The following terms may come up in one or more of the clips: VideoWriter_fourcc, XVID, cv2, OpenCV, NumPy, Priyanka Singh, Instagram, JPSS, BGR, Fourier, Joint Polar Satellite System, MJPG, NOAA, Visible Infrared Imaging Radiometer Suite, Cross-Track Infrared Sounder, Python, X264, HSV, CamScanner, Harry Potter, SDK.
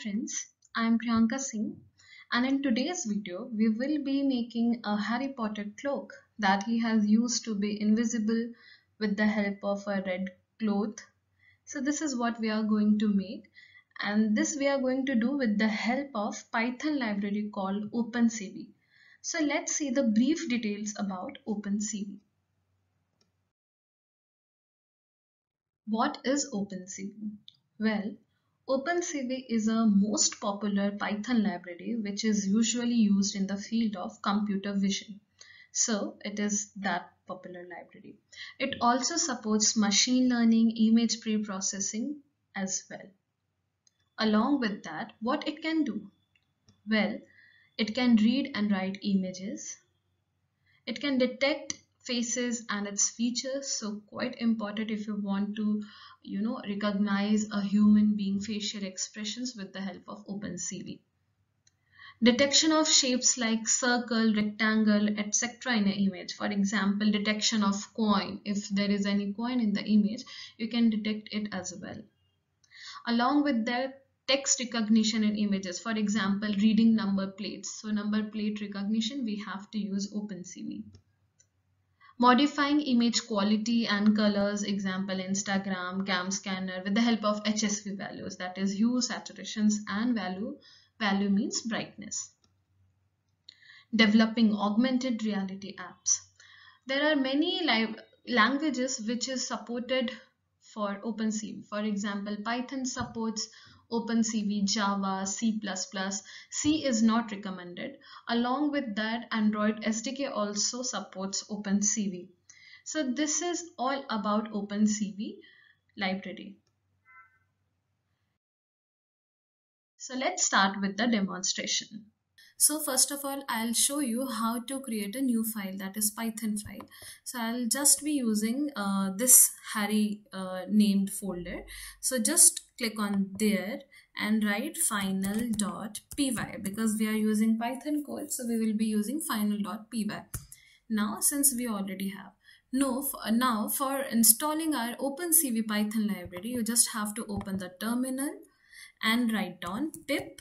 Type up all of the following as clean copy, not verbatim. friends, I am Priyanka Singh, and in today's video we will be making a Harry Potter cloak that he has used to be invisible with the help of a red cloth. So this is what we are going to make, and this we are going to do with the help of Python library called OpenCV. So let's see the brief details about OpenCV. What is OpenCV? Well, OpenCV is a most popular Python library which is usually used in the field of computer vision. So it is that popular library. It also supports machine learning, image preprocessing as well. Along with that, what it can do? Well, it can read and write images. It can detect faces and its features, so quite important if you want to recognize a human being facial expressions with the help of OpenCV. Detection of shapes like circle, rectangle, etc. in an image. For example, detection of coin. If there is any coin in the image, you can detect it as well. Along with that, text recognition in images. For example, reading number plates. So number plate recognition, we have to use OpenCV. Modifying image quality and colors, example Instagram, cam scanner, with the help of HSV values, that is hue, saturations and value. Value means brightness. Developing augmented reality apps. There are many languages which is supported for OpenCV. For example, Python supports OpenCV, Java, C++. C is not recommended. Along with that, Android SDK also supports OpenCV. So this is all about OpenCV library. So let's start with the demonstration. So first of all, I'll show you how to create a new file, that is Python file. So I'll just be using this Harry named folder. So just click on there and write final.py, because we are using Python code, so we will be using final.py. Now, since we already have. Now for installing our OpenCV Python library, you just have to open the terminal and write down pip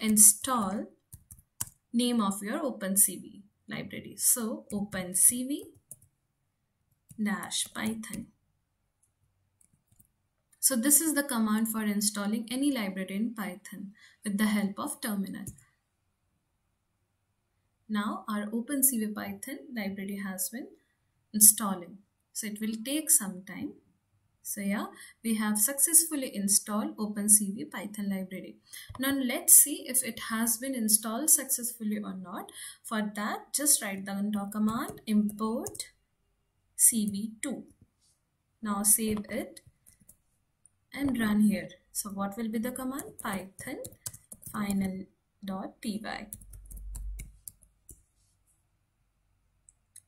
install name of your OpenCV library. So OpenCV-python. So this is the command for installing any library in Python with the help of terminal. Now our OpenCV Python library has been installing. So it will take some time. So yeah, we have successfully installed OpenCV Python library. Now let's see if it has been installed successfully or not. For that, just write down the command import cv2. Now save it and run here. So what will be the command? Python final.py.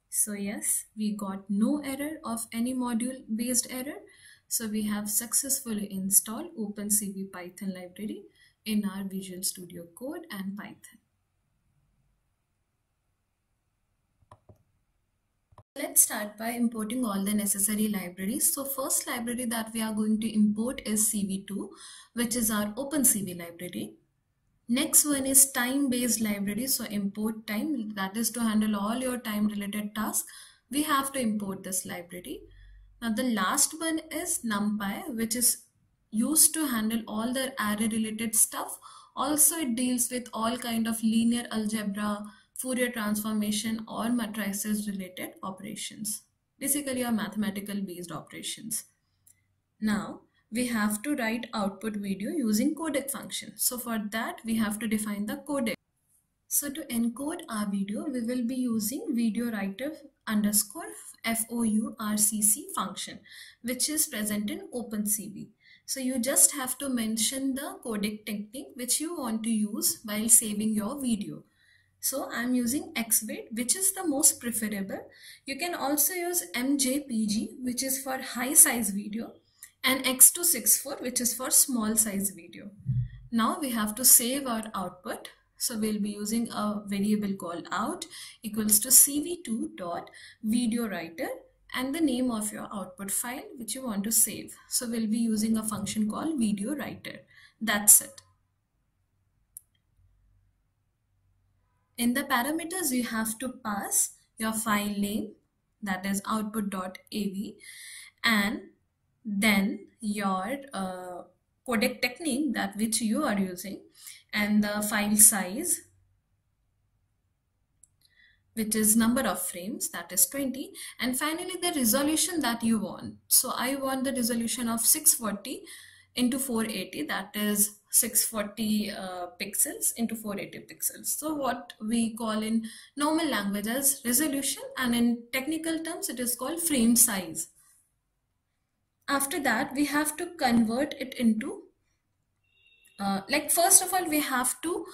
So yes, we got no error of any module based error. So we have successfully installed OpenCV Python library in our Visual Studio Code and Python. Let's start by importing all the necessary libraries. So first library that we are going to import is cv2, which is our OpenCV library. Next one is time-based library. So import time, that is to handle all your time-related tasks. We have to import this library. Now the last one is NumPy, which is used to handle all the array-related stuff. Also, it deals with all kind of linear algebra, Fourier transformation or matrices-related operations. Basically, are mathematical-based operations. Now, we have to write output video using codec function. So for that, we have to define the codec. So to encode our video, we will be using VideoWriter_fourcc function, which is present in OpenCV. So you just have to mention the codec technique which you want to use while saving your video. So I'm using XVID, which is the most preferable. You can also use MJPG, which is for high size video, and X264, which is for small size video. Now we have to save our output. So we'll be using a variable called out equals to cv2.videowriter and the name of your output file which you want to save. So we'll be using a function called videowriter. That's it. In the parameters, you have to pass your file name, that is output.av, and then your codec technique that which you are using, and the file size, which is number of frames, that is 20, and finally the resolution that you want. So I want the resolution of 640 into 480, that is 640 pixels into 480 pixels. So what we call in normal language as resolution, and in technical terms it is called frame size. After that we have to convert it into like first of all we have to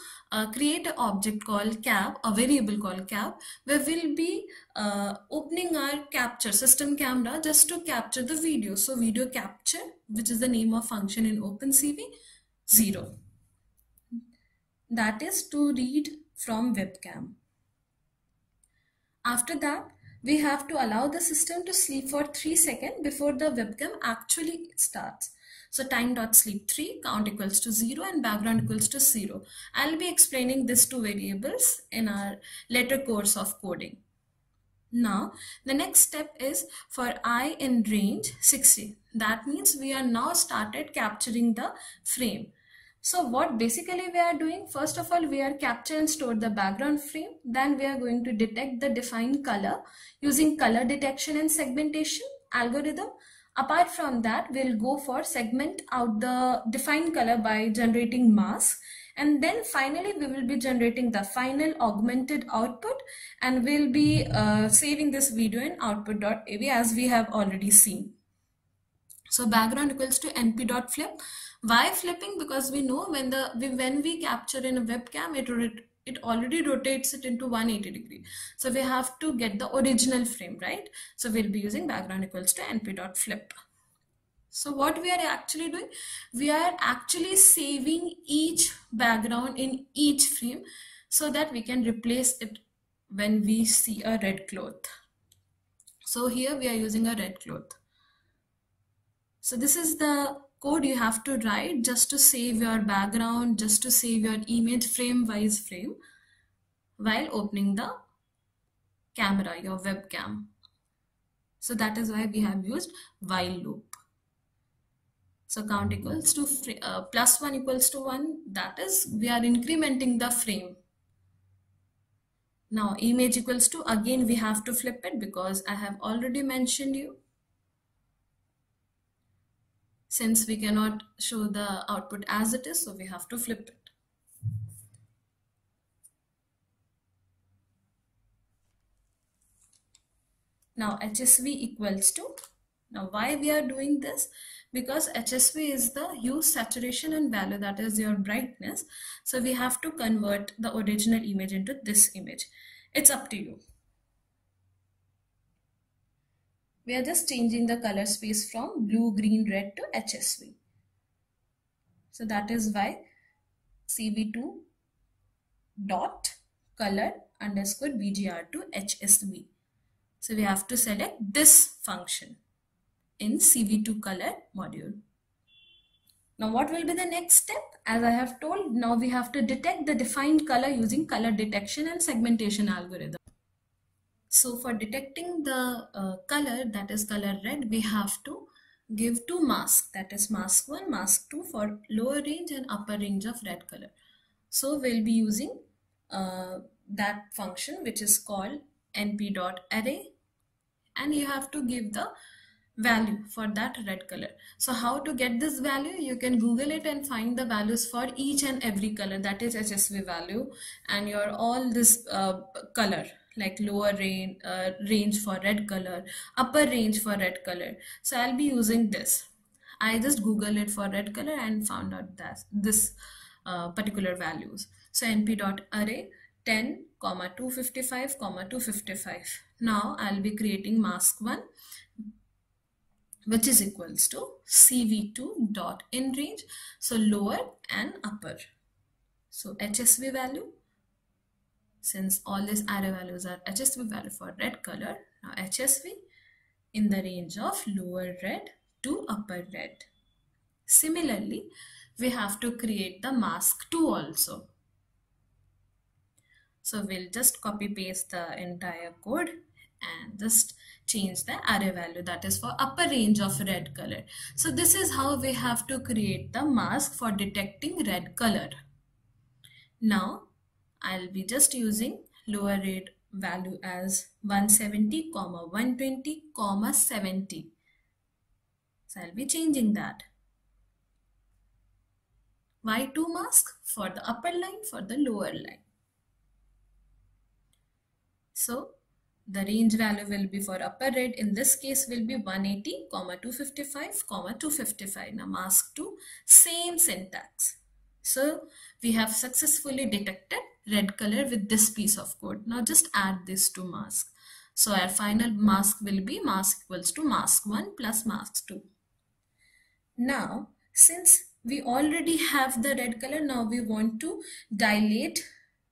create an object called cap, a variable called cap, where we'll be opening our capture system camera just to capture the video. So video capture, which is the name of function in OpenCV, 0, that is to read from webcam. After that we have to allow the system to sleep for 3 seconds before the webcam actually starts. So time.sleep3, count equals to 0 and background equals to 0. I'll be explaining these two variables in our later course of coding. Now the next step is for I in range 60. That means we are now started capturing the frame. So what basically we are doing, first of all we are capture and store the background frame, then we are going to detect the defined color using color detection and segmentation algorithm. Apart from that, we'll go for segment out the defined color by generating mask, and then finally we will be generating the final augmented output, and we'll be saving this video in output.av as we have already seen. So background equals to np.flip. Why flipping? Because we know when we capture in a webcam, it already rotates it into 180 degree, so we have to get the original frame, right? So we'll be using background equals to np.flip. So what we are actually doing, we are actually saving each background in each frame so that we can replace it when we see a red cloth. So here we are using a red cloth. So this is the code you have to write just to save your background, just to save your image frame wise frame while opening the camera, your webcam. So that is why we have used while loop. So count equals to +1 equals to 1, that is we are incrementing the frame. Now image equals to, again we have to flip it because I have already mentioned you. Since we cannot show the output as it is, so we have to flip it. Now HSV equals to, now why we are doing this? Because HSV is the hue, saturation and value, that is your brightness. So we have to convert the original image into this image. It's up to you. We are just changing the color space from blue, green, red to HSV. So that is why cv2 dot color underscore BGR to HSV. So we have to select this function in cv2 color module. Now what will be the next step? As I have told, now we have to detect the defined color using color detection and segmentation algorithm. So for detecting the color, that is color red, we have to give two masks, that is mask 1, mask 2 for lower range and upper range of red color. So we'll be using that function which is called np.array, and you have to give the value for that red color. So how to get this value? You can Google it and find the values for each and every color, that is HSV value and your all this color, like lower range, range for red color, upper range for red color. So I'll be using this. I just Google it for red color and found out that this particular values. So np.array 10, 255, 255. Now I'll be creating mask 1, which is equals to cv2 dot in range, so lower and upper. So HSV value, since all these array values are HSV value for red color, now HSV in the range of lower red to upper red. Similarly, we have to create the mask 2 also. So we'll just copy paste the entire code and just change the array value, that is for upper range of red color. So this is how we have to create the mask for detecting red color. Now I'll be just using lower red value as 170, 120, 70. So I'll be changing that. Why two masks? For the upper line, for the lower line. So the range value will be for upper red, in this case will be 180, 255, 255. Now mask to same syntax. So we have successfully detected red color with this piece of code. Now just add this to mask. So our final mask will be mask equals to mask1 plus mask2. Now since we already have the red color, now we want to dilate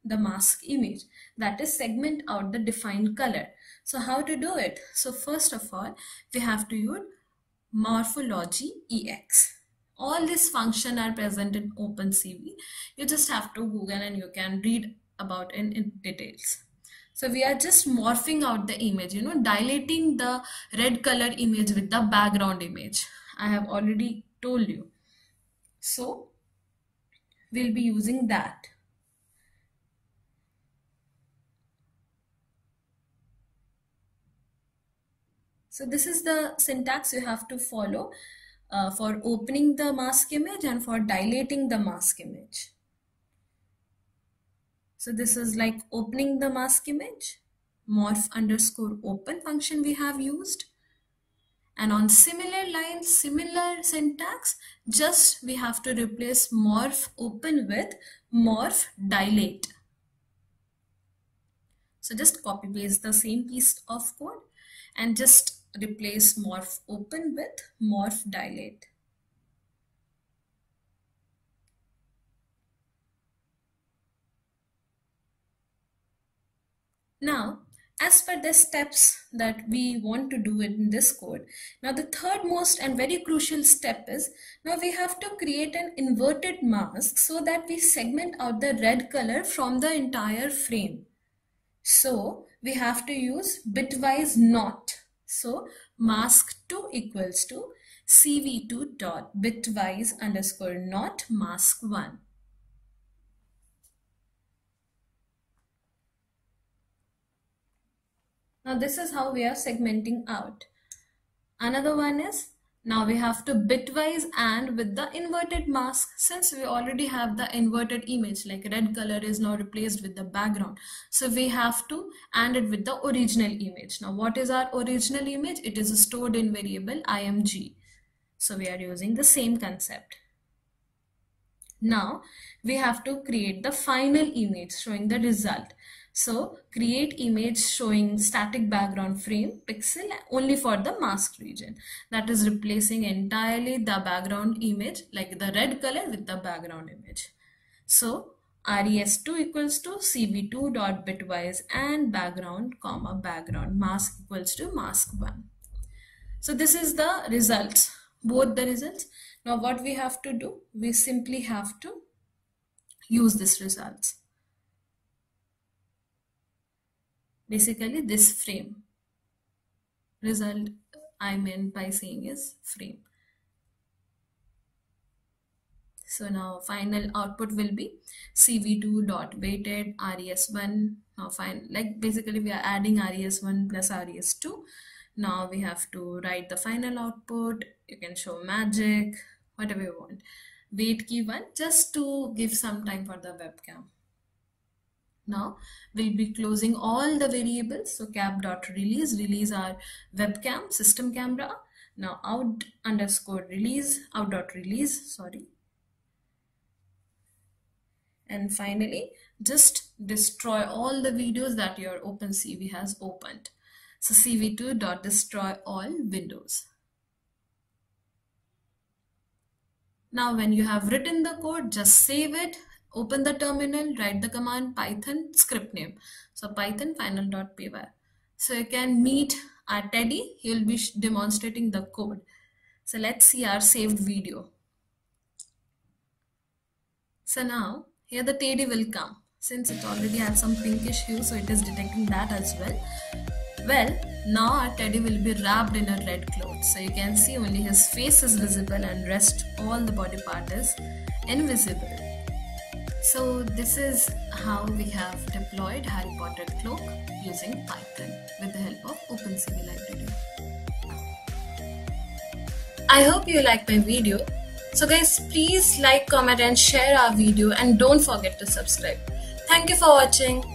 the mask image, that is segment out the defined color. So how to do it? So first of all we have to use morphology ex. All these functions are present in OpenCV. You just have to Google and you can read about in details. So we are just morphing out the image, dilating the red color image with the background image. I have already told you. So we'll be using that. So this is the syntax you have to follow for opening the mask image and for dilating the mask image. So this is like opening the mask image, morph underscore open function we have used, and on similar lines, similar syntax, just we have to replace morph open with morph dilate. So just copy paste the same piece of code and just replace morph open with morph dilate. Now, as per the steps that we want to do in this code, now the third most and very crucial step is, now we have to create an inverted mask so that we segment out the red color from the entire frame. So we have to use bitwise not. So mask2 equals to cv2 dot bitwise underscore not mask1. Now this is how we are segmenting out. Another one is, now we have to bitwise and with the inverted mask, since we already have the inverted image, like red color is now replaced with the background. So we have to and it with the original image. Now what is our original image? It is stored in variable img. So we are using the same concept. Now we have to create the final image showing the result. So create image showing static background frame pixel only for the mask region, that is replacing entirely the background image, like the red color with the background image. So res2 equals to cv2 dot bitwise and background comma background mask equals to mask1. So this is the results, both the results. Now what we have to do, we simply have to use this results. Basically this frame result, I meant by saying is frame. So now final output will be cv2 dot weighted res1. Now fine, like basically we are adding res1 plus res2. Now we have to write the final output. You can show magic, whatever you want. Weight key 1 just to give some time for the webcam. Now we'll be closing all the variables. So cap.release, release our webcam, system camera. Now out underscore release, out.release, sorry. And finally, just destroy all the videos that your OpenCV has opened. So cv2.destroy all windows. Now when you have written the code, just save it. Open the terminal, write the command Python script name. So Python final.py. So you can meet our Teddy. He will be demonstrating the code. So let's see our saved video. So now here the Teddy will come. since it already has some pinkish hue, so it is detecting that as well. Well, now our teddy will be wrapped in a red cloth, so you can see only his face is visible and rest all the body part is invisible. So this is how we have deployed Harry Potter cloak using Python with the help of OpenCV library. I hope you like my video. So guys, please like, comment and share our video, and don't forget to subscribe. Thank you for watching.